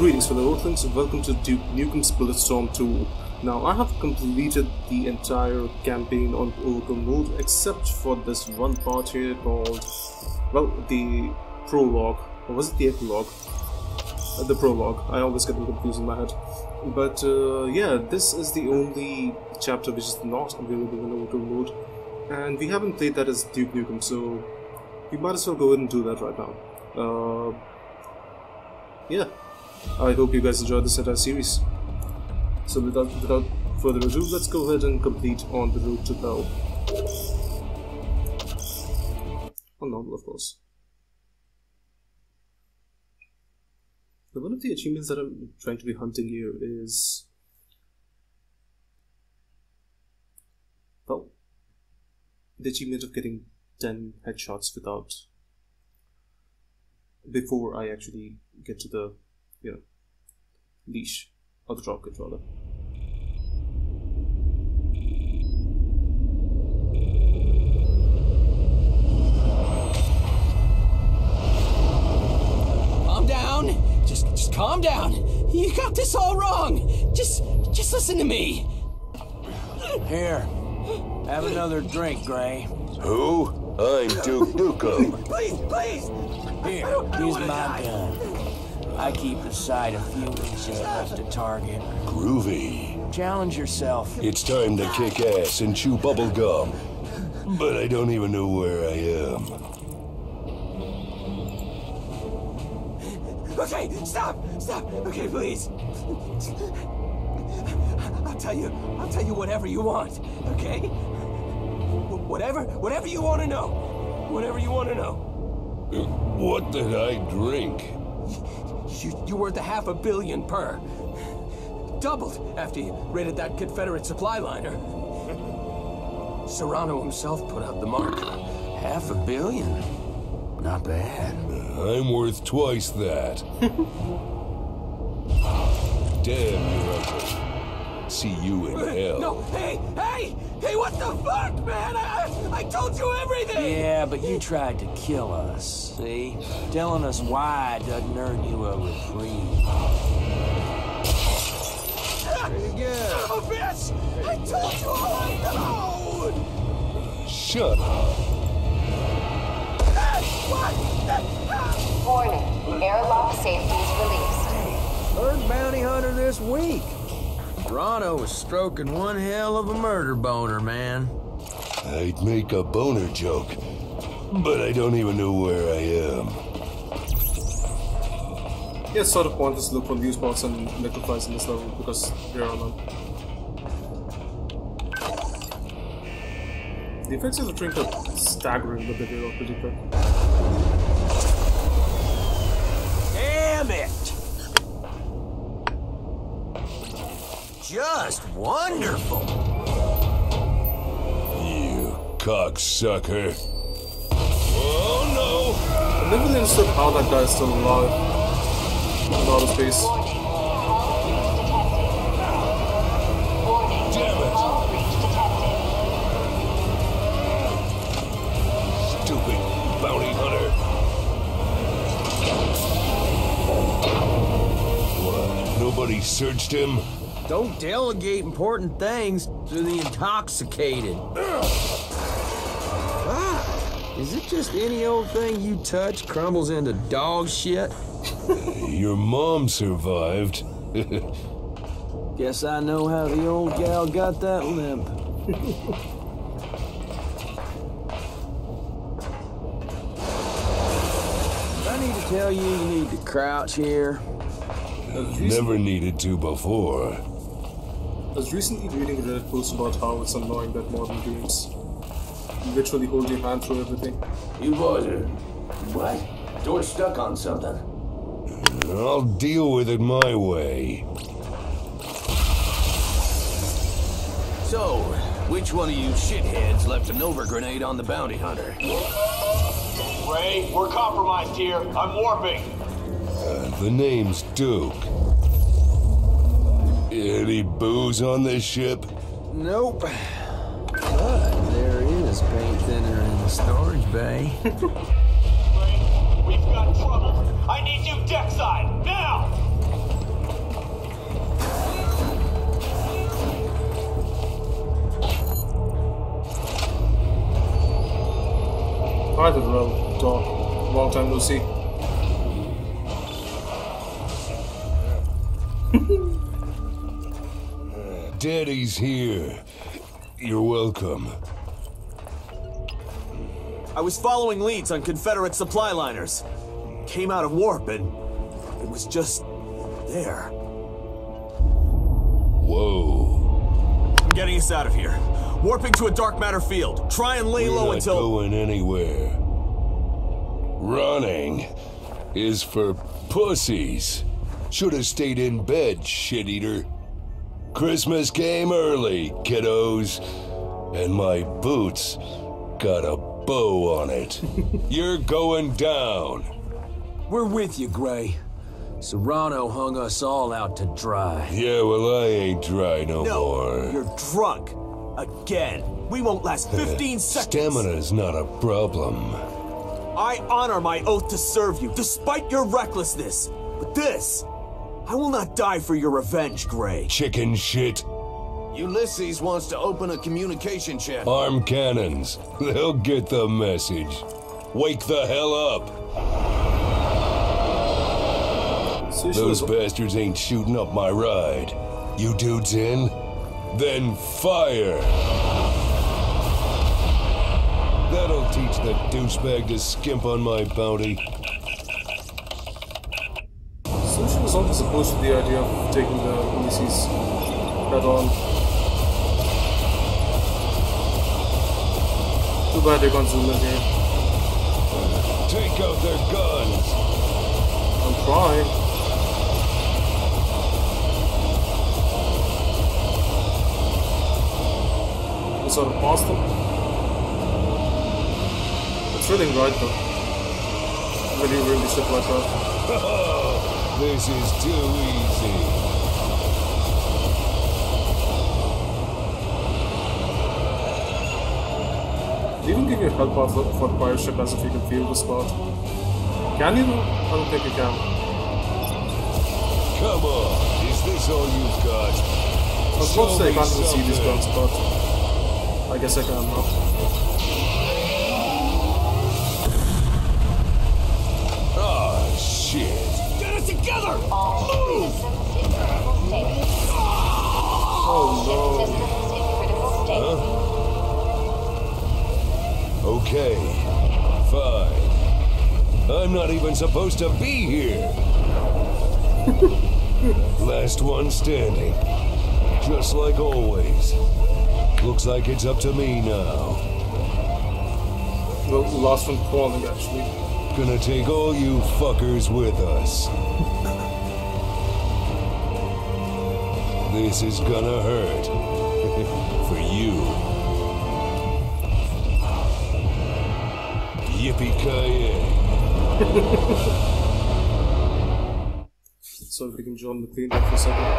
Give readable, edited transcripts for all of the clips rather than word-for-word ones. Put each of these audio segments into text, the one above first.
Greetings fellow Earthlings and welcome to Duke Nukem's Bulletstorm 2. Now I have completed the entire campaign on Overkill mode except for this one part here called, well, the prologue, or was it the epilogue? The prologue, I always get them confused in my head. But yeah, this is the only chapter which is not available in Overkill mode, and we haven't played that as Duke Nukem, so we might as well go ahead and do that right now. Yeah, I hope you guys enjoyed this entire series. So without further ado, let's go ahead and complete On the Road to Hell. On normal, of course. Now, one of the achievements that I'm trying to be hunting here is... well, the achievement of getting 10 headshots without... before I actually get to the, you know, leash or the drop controller. Calm down. Just calm down. You got this all wrong. Just listen to me. Here. Have another drink, Gray. Who? I'm Duke Nukem. Please. Here, here's my gun. I keep aside a few inches left to target. Groovy. Challenge yourself. It's time to kick ass and chew bubble gum. But I don't even know where I am. Okay, stop. Okay, please. I'll tell you whatever you want. Okay? Whatever you want to know. Whatever you want to know. What did I drink? You worth a $500 million per. Doubled after you raided that Confederate supply liner. Serrano himself put out the mark. $500 million? Not bad. I'm worth twice that. Damn your uncle. See you in hell. No, hey, what the fuck, man? I told you everything! Yeah, but you tried to kill us, see? Telling us why doesn't earn you a reprieve. Pretty good. Son of a bitch! I told you all I know! Shut up. What? Warning, airlock safety is released. Hey, third bounty hunter this week. Toronto was stroking one hell of a murder boner, man. I'd make a boner joke, but I don't even know where I am. Yeah, sort of pointless to look for view spots and electrifies in this level because there are none. The effects of the drink are staggering, but they are pretty quick. Damn it! Just wonderful! You cocksucker. Oh no! I never really understood how that guy is still alive. A lot of space. Damn it! Stupid bounty hunter. What? Nobody searched him? Don't delegate important things to the intoxicated. Ah, is it just any old thing you touch crumbles into dog shit? Your mom survived. Guess I know how the old gal got that limp. I need to tell you, you need to crouch here. Never needed to before. I was recently reading a Reddit post about how it's annoying that modern games literally hold your hand through everything. You boys are... what? Door stuck on something. I'll deal with it my way. So, which one of you shitheads left an over-grenade on the bounty hunter? Ray, we're compromised here. I'm warping. The name's Duke. Any booze on this ship? Nope. But there is paint thinner in the storage bay. We've got trouble. I need you deckside now. survived as well. Long time no see. Daddy's here. You're welcome. I was following leads on Confederate supply liners. Came out of warp and it was just there. Whoa. I'm getting us out of here. Warping to a dark matter field. Try and lay low until... We're not going anywhere. Running is for pussies. Should have stayed in bed, shit-eater. Christmas came early, kiddos. And my boots got a bow on it. You're going down. We're with you, Gray. Serrano hung us all out to dry. Yeah, well, I ain't dry no more. No, you're drunk. Again. We won't last 15 seconds. Stamina's not a problem. I honor my oath to serve you, despite your recklessness. But this, I will not die for your revenge, Gray. Chicken shit. Ulysses wants to open a communication channel. Arm cannons. They'll get the message. Wake the hell up. Those bastards ain't shooting up my ride. You dudes in? Then fire! That'll teach the douchebag to skimp on my bounty. So she was always opposed to the idea of taking the Ulysses head on. Too bad they can't zoom in here. Take out their guns! I'm trying. Sort of past them. It's really right though. Really, really stuff like that. Oh, this is too easy. They even give you a help out for the pirate ship as if you can feel the spot. Can you though? I don't think you can. Come on, is this all you've got? Of course they can't even see these guns, but I guess I can unlock. Oh shit! Get it together! Move! Oh no! Huh? Okay, fine. I'm not even supposed to be here. Last one standing, just like always. Looks like it's up to me now. The last one crawling, actually. Gonna take all you fuckers with us. This is gonna hurt. For you. Yippee-ki-yay. So if we can join the theme for a second.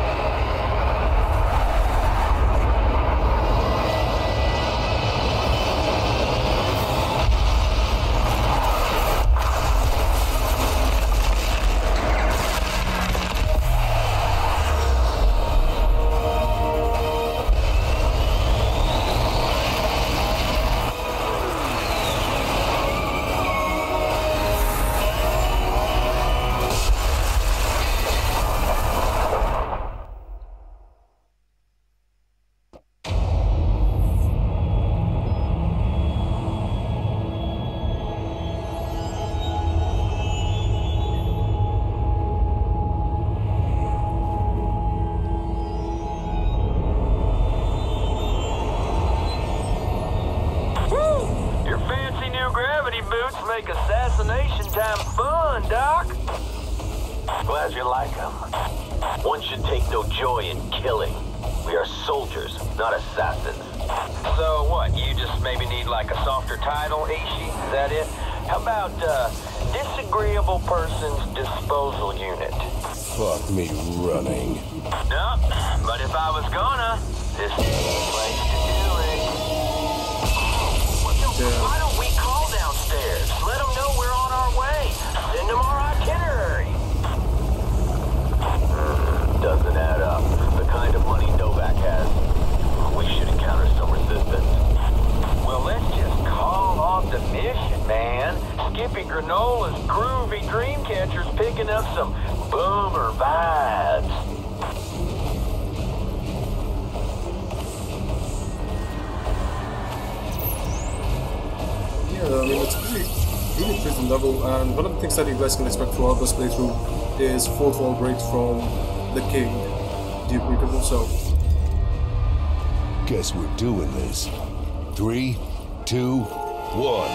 Man. Granola's groovy dreamcatcher's picking up some boomer vibes. I mean, it's really pretty level, and one of the things that you guys can expect throughout this playthrough is four-fall breaks from the king, Duke Nukem himself. Guess we're doing this. 3, 2, 1.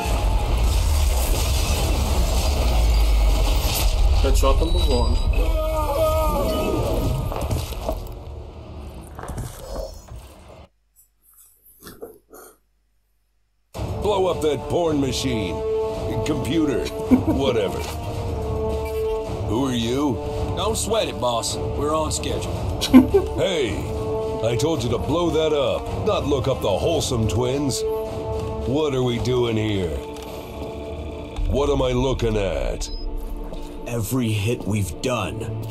Headshot number one. Blow up that porn machine, computer, whatever. Who are you? Don't sweat it, boss. We're on schedule. Hey, I told you to blow that up, not look up the wholesome twins. What are we doing here? What am I looking at? Every hit we've done,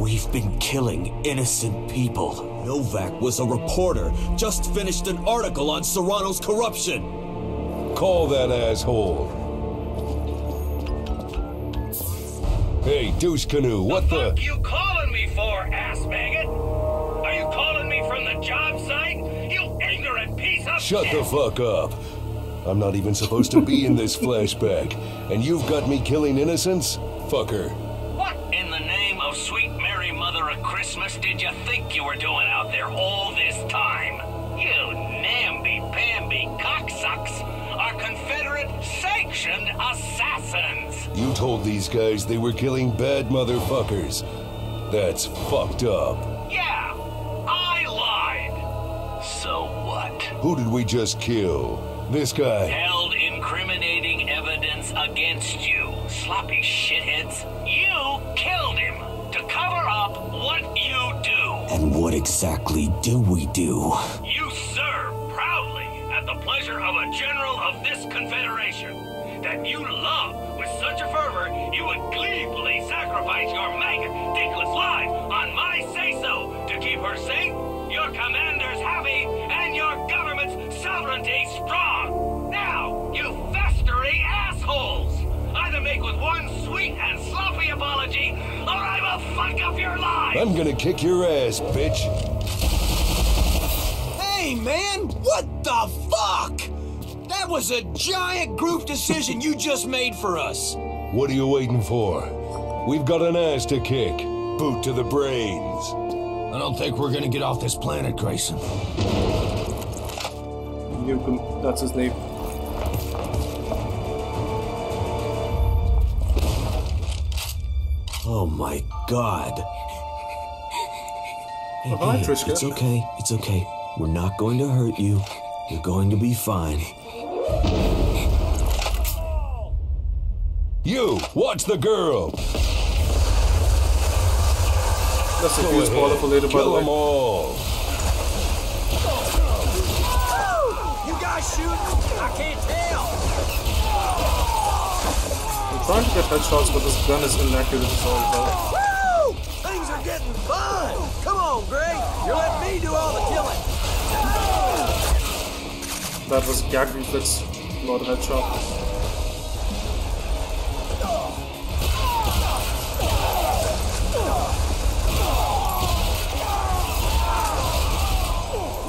we've been killing innocent people. Novak was a reporter, just finished an article on Serrano's corruption. Call that asshole. Hey, Deuce Canoe, what the? What the fuck you calling me for, ass maggot? Are you calling me from the job site? You ignorant piece of shit! Shut the fuck up. I'm not even supposed to be in this flashback, and you've got me killing innocents? Fucker. What in the name of sweet Mary Mother of Christmas did you think you were doing out there all this time? You namby-pamby cocksucks! Are Confederate sanctioned assassins. You told these guys they were killing bad motherfuckers. That's fucked up. Yeah, I lied. So what? Who did we just kill? This guy. Held incriminating evidence against you, sloppy shitheads. You killed him to cover up what you do. And what exactly do we do? You serve proudly at the pleasure of a general of this confederation that you love with such a fervor you would gleefully sacrifice your maggot dickless life on my say-so to keep her safe, your commanders happy, and your government's sovereignty strong. Now, you festering assholes, either make with one sweet and sloppy apology or I will fuck up your life. I'm gonna kick your ass, bitch. Hey, man, what the fuck? That was a giant group decision you just made for us. What are you waiting for? We've got an ass to kick. Boot to the brains. I don't think we're gonna get off this planet, Grayson. Nukem, that's his name. Oh my God. Hey, hey, it's okay, it's okay. We're not going to hurt you. You're going to be fine. You, watch the girl! That's a huge spoiler for later, by the way. Kill them all! You guys shoot? I can't tell! I'm trying to get headshots, but this gun is inaccurate as all about. Woo! Things are getting fun! Come on, Gray! You're letting me do all the killing! That was Gagarin Fitz, not a headshot.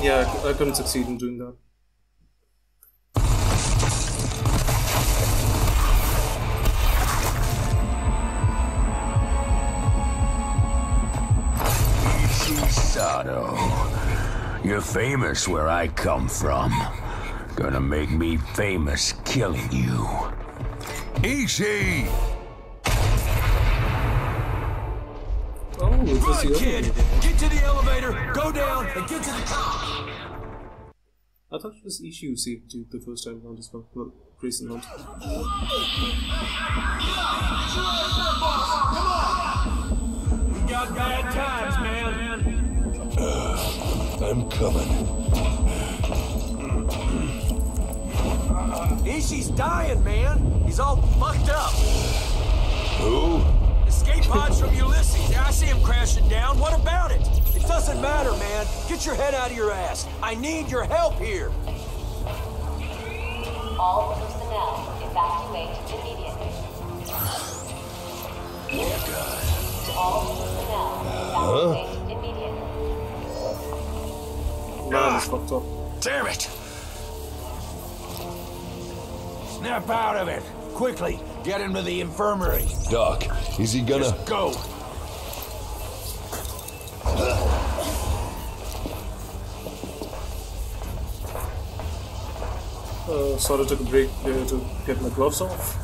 Yeah, I couldn't succeed in doing that. Sato, you're famous where I come from. Gonna make me famous killing you. Ishi! Oh, it's a kid! Get to the elevator, go down, and get to the top! I thought it was Ishi who saved you the first time around as well. Well, Grayson Hunt. Come on! We got bad times, man! I'm coming. Ishi's dying, man. He's all fucked up. Who? Escape pods from Ulysses. I see him crashing down. What about it? It doesn't matter, man. Get your head out of your ass. I need your help here. All personnel evacuate immediately. So. Damn it! Snap out of it! Quickly! Get him to the infirmary! Doc, is he gonna... Just go! Sorry, I took a break there to get my gloves off.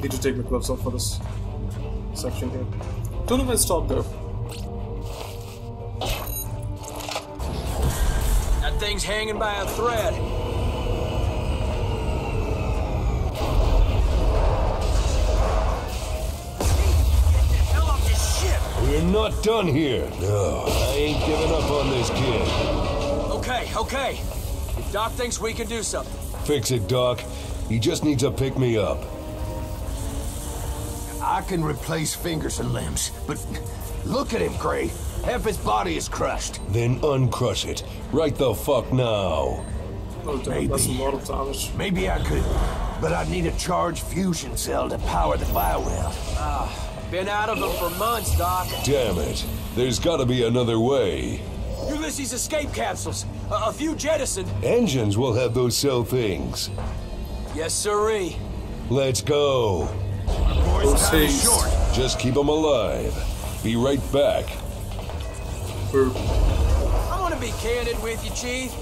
Need to take my gloves off for this section here. Don't know if I stopped there. That thing's hanging by a thread. We're not done here. No, I ain't giving up on this kid. Okay, okay. If Doc thinks we can do something. Fix it, Doc. He just needs a pick-me-up. I can replace fingers and limbs, but look at him, Gray. Half his body is crushed. Then uncrush it. Right the fuck now. Maybe I could, but I'd need a charged fusion cell to power the flywheel. Been out of them for months, Doc. Damn it. There's gotta be another way. Ulysses' escape capsules. A few jettisoned. Engines will have those cell things. Yes, sirree. Let's go. Our boy's time is short. Just keep them alive. Be right back. I want to be candid with you, Chief.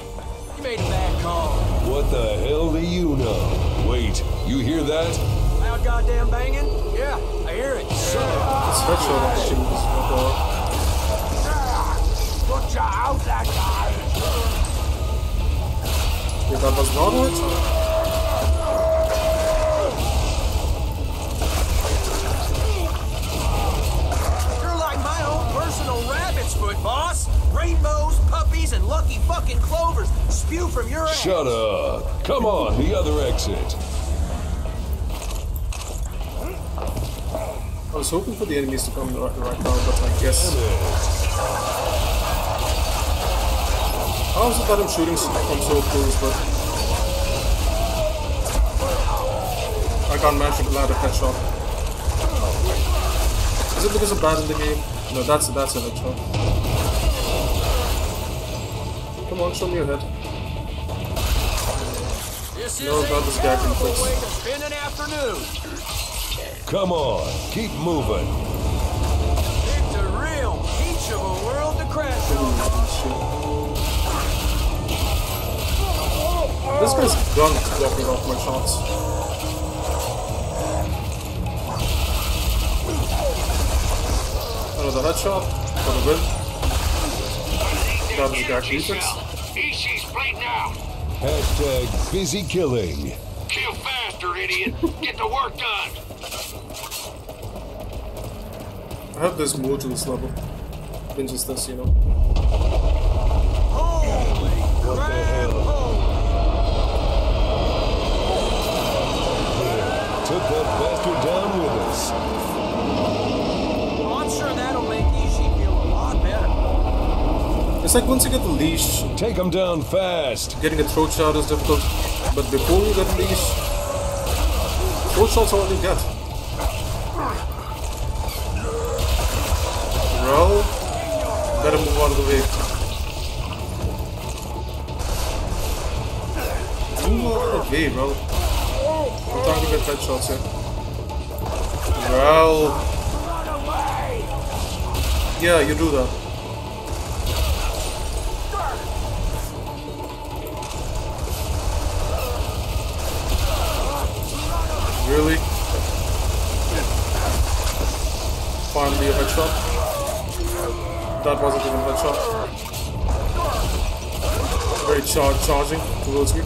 You made a bad call. What the hell do you know? Wait, you hear that? Loud goddamn banging? Yeah. I hear it. Put your out that guy. That was not it. You're like my own personal rabbit's foot, boss. Rainbows, puppies, and lucky fucking clovers spew from your ass. Shut up. Come on, the other exit. I was hoping for the enemies to come right now, but I guess... I also thought I'm shooting from so close, but... I can't manage to land a headshot. Is it because I'm bad in the game? No, that's a headshot. Come on, show me your head. No, not this guy can fix. Come on, keep moving. It's a real teachable world to crash on. This guy's gun is blocking off my shots. Another headshot, for the win. Got this guy defense. Ishi's right now. # busy killing. Kill faster, idiot. Get the work done. I hope there's more to this level than just this, you know. Holy crap! Took that bastard down with us. Well, I'm sure that'll make Ishi feel a lot better. It's like once you get the leash... Take him down fast! Getting a throat shot is difficult, but before you get the leash... Throat shots are all you get. Well, better move out of the way. Move out of the way, bro. I'm trying to get headshots here. Well. Yeah, you do that. Really? Finally a headshot. That wasn't even that shot. Very charging towards me.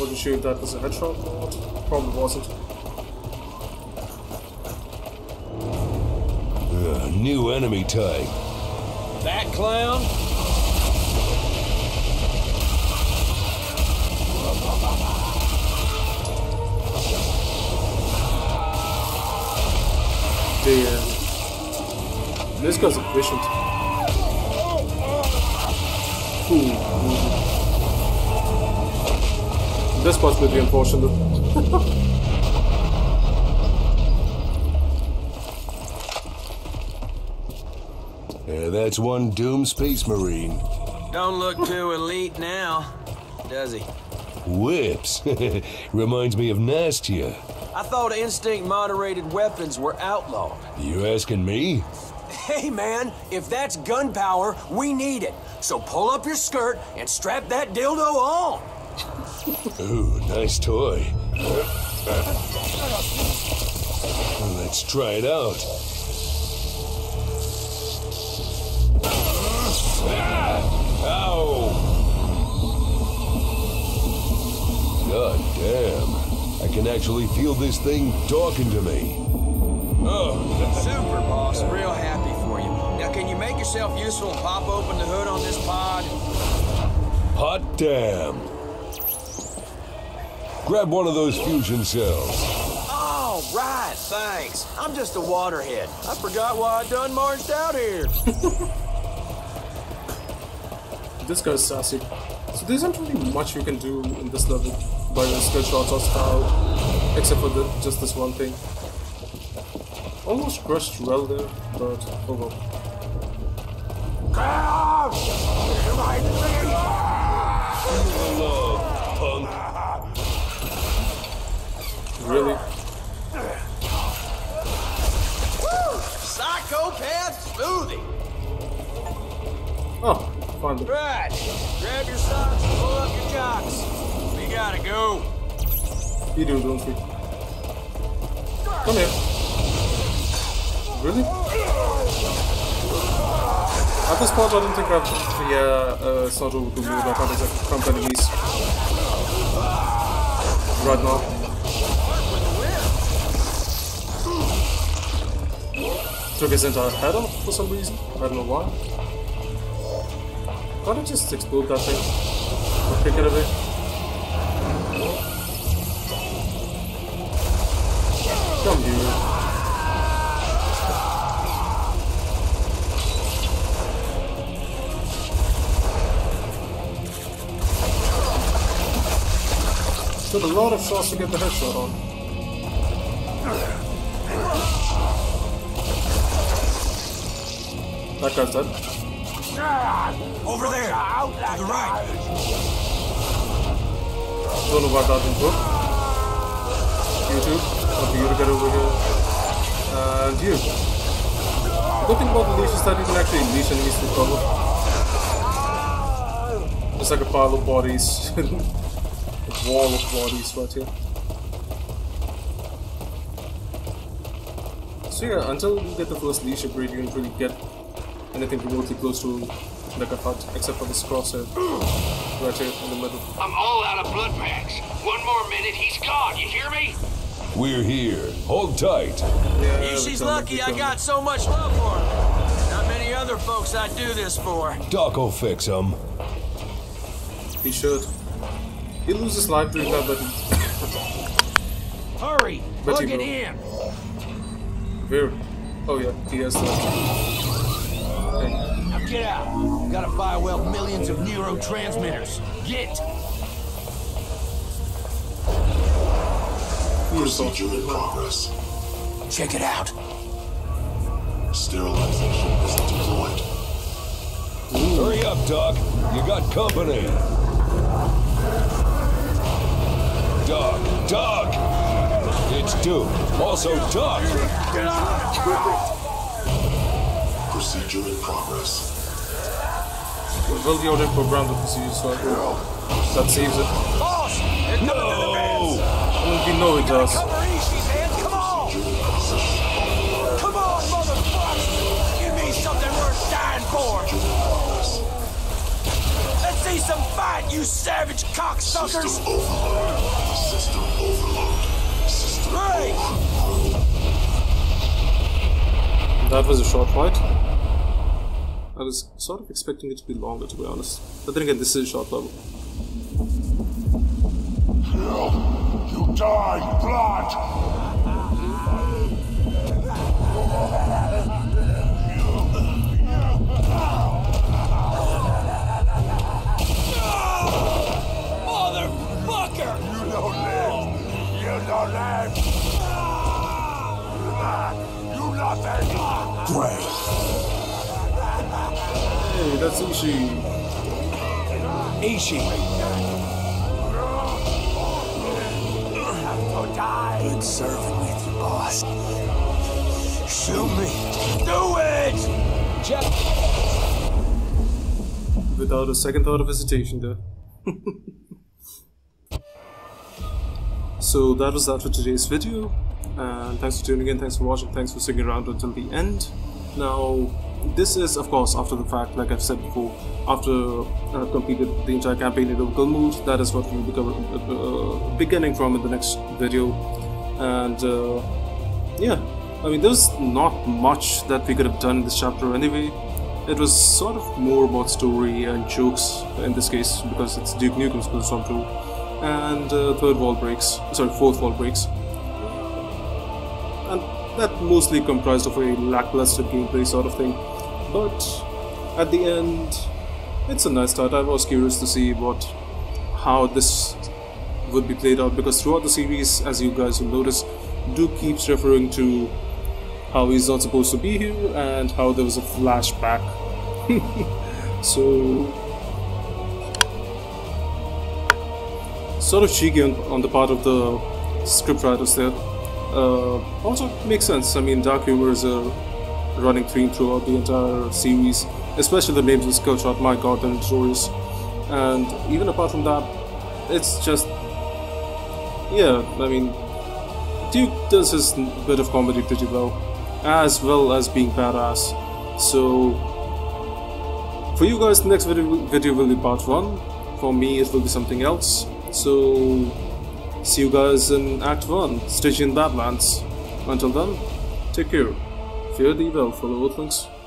Wasn't sure if that was a headshot or not. Probably wasn't. New enemy type. That clown? Damn. This guy's efficient. Ooh. This part's really unfortunate. Yeah, that's one doomed space marine. Don't look too elite now, does he? Whips. Reminds me of Nastia. I thought instinct-moderated weapons were outlawed. You asking me? Hey, man, if that's gunpowder, we need it. So pull up your skirt and strap that dildo on. Ooh, nice toy. Let's try it out. Ow! God damn. I can actually feel this thing talking to me. Oh. Super, boss. Real happy for you. Now, can you make yourself useful and pop open the hood on this pod? Hot damn. Grab one of those fusion cells. Right, thanks. I'm just a waterhead. I forgot why I done marched out here. This guy's sassy. So there isn't really much you can do in this level by the skill shots or style, except for just this one thing. Almost crushed well there, but oh well. Hello, punk. Really? Psychopath smoothie. Oh, fun. Right. Grab your socks and pull up your jocks. We gotta go. You do, don't we? Come here. Really? At this point, I don't think I've sort of to move from enemies right now. Took his entire head off for some reason. I don't know why. Why don't I just explode that thing? Or pick it away? Come here. Took a lot of shots to get the headshot on. That guy's dead. Over there! To the right! Don't know about that info. You too. I'll be you to get over here. And you. The good thing about the leash is that you can actually leash enemies to cover. It's like a pile of bodies. A wall of bodies right here. So yeah, until you get the first leash upgrade, you can really get anything remotely close to like a hut, except for this crosshair right here in the middle. I'm all out of blood packs. One more minute, he's gone. You hear me? We're here. Hold tight. Yeah, she's lucky I got so much love for her. Not many other folks I'd do this for. Doc will fix him. He should. He loses life doing that, but hurry! Look at him. Where? Oh yeah, he has that. Get out! Gotta firewell millions of neurotransmitters. Get! Procedure in progress. Check it out. Sterilization is deployed. Ooh. Hurry up, Doc. You got company. Doc! Doc! It's Duke. Also, Doc! Get out! Procedure in progress. We'll go and program the procedure so that saves it. Boss! No! We know it does. Come on! Come on, motherfucker! Give me something worth dying for! Let's see some fight, you savage cocksuckers! System overload. System overload. System overload. That was a short fight. I was sort of expecting it to be longer, to be honest. But then again, this is a short level. Kill! You die, blood! No! Motherfucker! You don't live! You don't live! You nothing! Gray! Oh, that's Ishi. Ishi. Good serving with you, boss. Shoot me. Do it! Jeff. Without a second thought of hesitation there. So that was that for today's video, and thanks for tuning in, thanks for watching, thanks for sticking around until the end. Now, this is of course after the fact, like I've said before, after I've completed the entire campaign in Overkill mode. That is what we'll be beginning from in the next video, and yeah, I mean there's not much that we could have done in this chapter anyway. It was sort of more about story and jokes in this case, because it's Duke Nukem's Bulletstorm 2. And third wall breaks, sorry, fourth wall breaks, and that mostly comprised of a lackluster gameplay sort of thing. But at the end, it's a nice start. I was curious to see how this would be played out, because throughout the series, as you guys will notice, Duke keeps referring to how he's not supposed to be here and how there was a flashback. So. Sort of cheeky on the part of the scriptwriters there. Also makes sense. I mean, dark humor is a running theme throughout the entire series, especially the names of Skillshot. My god, they're notorious. And even apart from that, it's just, yeah, I mean, Duke does his bit of comedy pretty well as being badass. So, for you guys, the next video will be part 1. For me, it will be something else. So, see you guys in Act 1, Stygian Badlands. Until then, take care. Fear the evil, follow all things.